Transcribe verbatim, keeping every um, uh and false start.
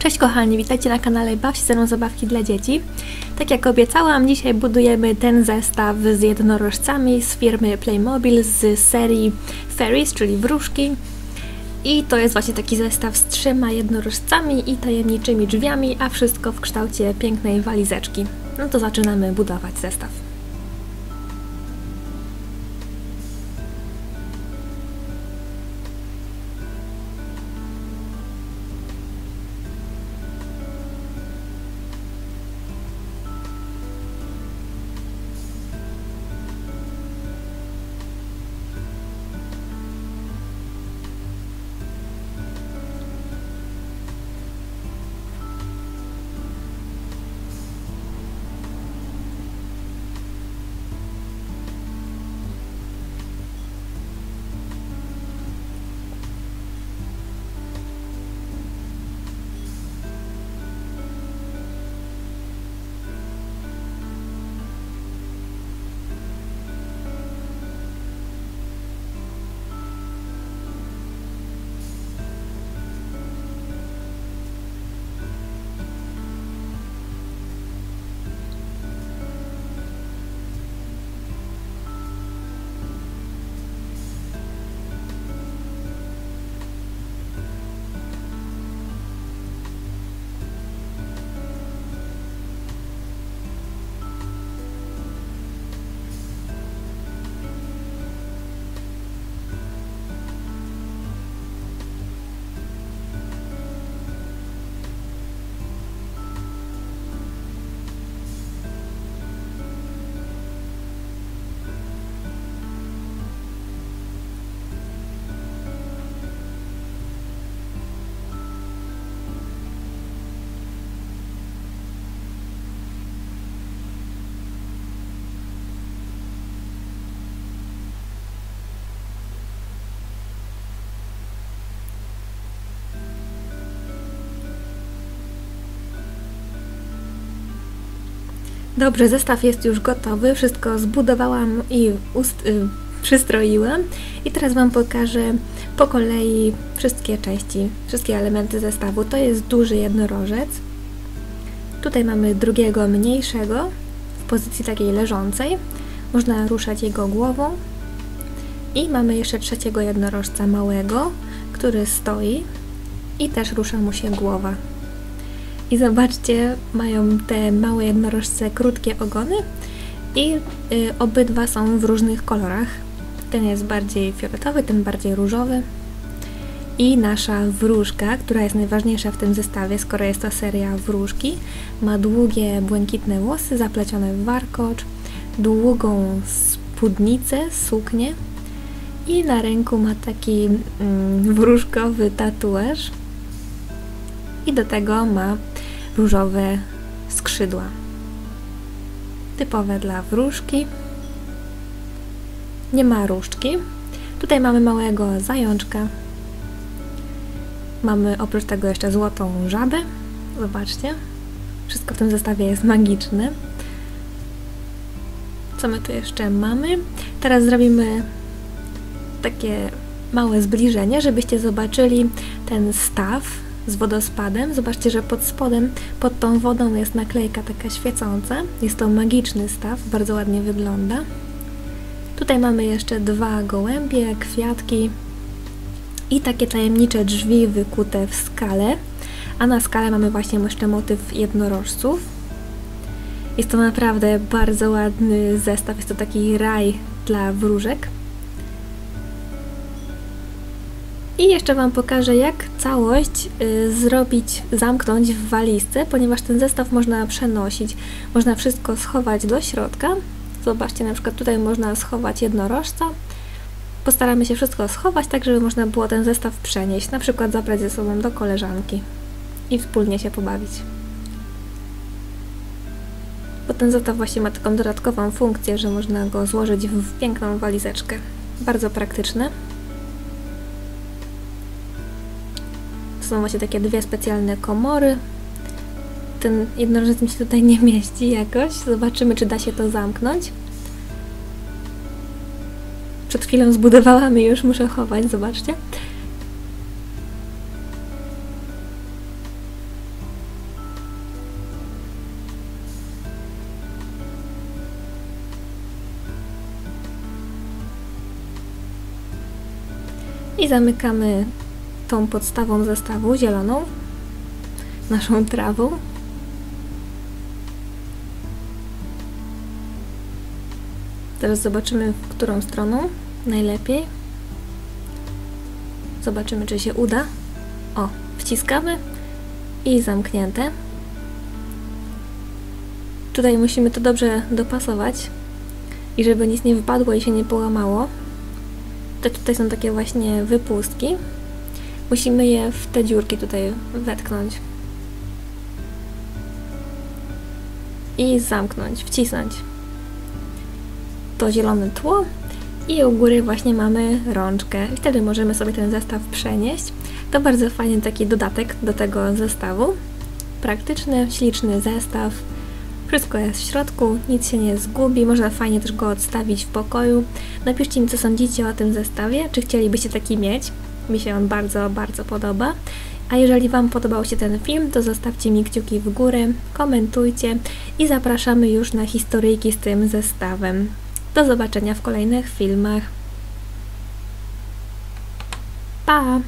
Cześć kochani, witajcie na kanale Baw się ze mną zabawki dla dzieci. Tak jak obiecałam, dzisiaj budujemy ten zestaw z jednorożcami z firmy Playmobil z serii Fairies, czyli Wróżki. I to jest właśnie taki zestaw z trzema jednorożcami i tajemniczymi drzwiami, a wszystko w kształcie pięknej walizeczki. No to zaczynamy budować zestaw. Dobrze, zestaw jest już gotowy, wszystko zbudowałam i ust, y, przystroiłam i teraz Wam pokażę po kolei wszystkie części, wszystkie elementy zestawu. To jest duży jednorożec, tutaj mamy drugiego mniejszego w pozycji takiej leżącej, można ruszać jego głową i mamy jeszcze trzeciego jednorożca małego, który stoi i też rusza mu się głowa. I zobaczcie, mają te małe jednorożce krótkie ogony i y, obydwa są w różnych kolorach. Ten jest bardziej fioletowy, ten bardziej różowy. I nasza wróżka, która jest najważniejsza w tym zestawie, skoro jest to seria Wróżki, ma długie, błękitne włosy zaplecione w warkocz, długą spódnicę, suknię i na ręku ma taki mm, wróżkowy tatuaż. I do tego ma różowe skrzydła, typowe dla wróżki. Nie ma różdżki. Tutaj mamy małego zajączka. Mamy oprócz tego jeszcze złotą żabę. Zobaczcie, wszystko w tym zestawie jest magiczne. Co my tu jeszcze mamy? Teraz zrobimy takie małe zbliżenie, żebyście zobaczyli ten staw z wodospadem. Zobaczcie, że pod spodem, pod tą wodą jest naklejka taka świecąca. Jest to magiczny staw, bardzo ładnie wygląda. Tutaj mamy jeszcze dwa gołębie, kwiatki i takie tajemnicze drzwi wykute w skale. A na skale mamy właśnie jeszcze motyw jednorożców. Jest to naprawdę bardzo ładny zestaw. Jest to taki raj dla wróżek. I jeszcze Wam pokażę, jak całość y, zrobić, zamknąć w walizce, ponieważ ten zestaw można przenosić. Można wszystko schować do środka. Zobaczcie, na przykład tutaj można schować jednorożca. Postaramy się wszystko schować, tak żeby można było ten zestaw przenieść. Na przykład zabrać ze sobą do koleżanki i wspólnie się pobawić. Bo ten zestaw właśnie ma taką dodatkową funkcję, że można go złożyć w piękną walizeczkę. Bardzo praktyczne. Są właśnie takie dwie specjalne komory. Ten jednorożec mi się tutaj nie mieści jakoś. Zobaczymy, czy da się to zamknąć. Przed chwilą zbudowałam i już muszę chować, zobaczcie. I zamykamy tą podstawą zestawu zieloną, naszą trawą. Teraz zobaczymy, w którą stroną najlepiej. Zobaczymy, czy się uda. O, wciskamy i zamknięte. Tutaj musimy to dobrze dopasować i żeby nic nie wypadło i się nie połamało. Te tutaj są takie właśnie wypustki. Musimy je w te dziurki tutaj wetknąć. I zamknąć, wcisnąć. To zielone tło i u góry właśnie mamy rączkę. I wtedy możemy sobie ten zestaw przenieść. To bardzo fajny taki dodatek do tego zestawu. Praktyczny, śliczny zestaw. Wszystko jest w środku, nic się nie zgubi, można fajnie też go odstawić w pokoju. Napiszcie mi, co sądzicie o tym zestawie, czy chcielibyście taki mieć. Mi się on bardzo, bardzo podoba. A jeżeli Wam podobał się ten film, to zostawcie mi kciuki w górę, komentujcie i zapraszamy już na historyjki z tym zestawem. Do zobaczenia w kolejnych filmach. Pa!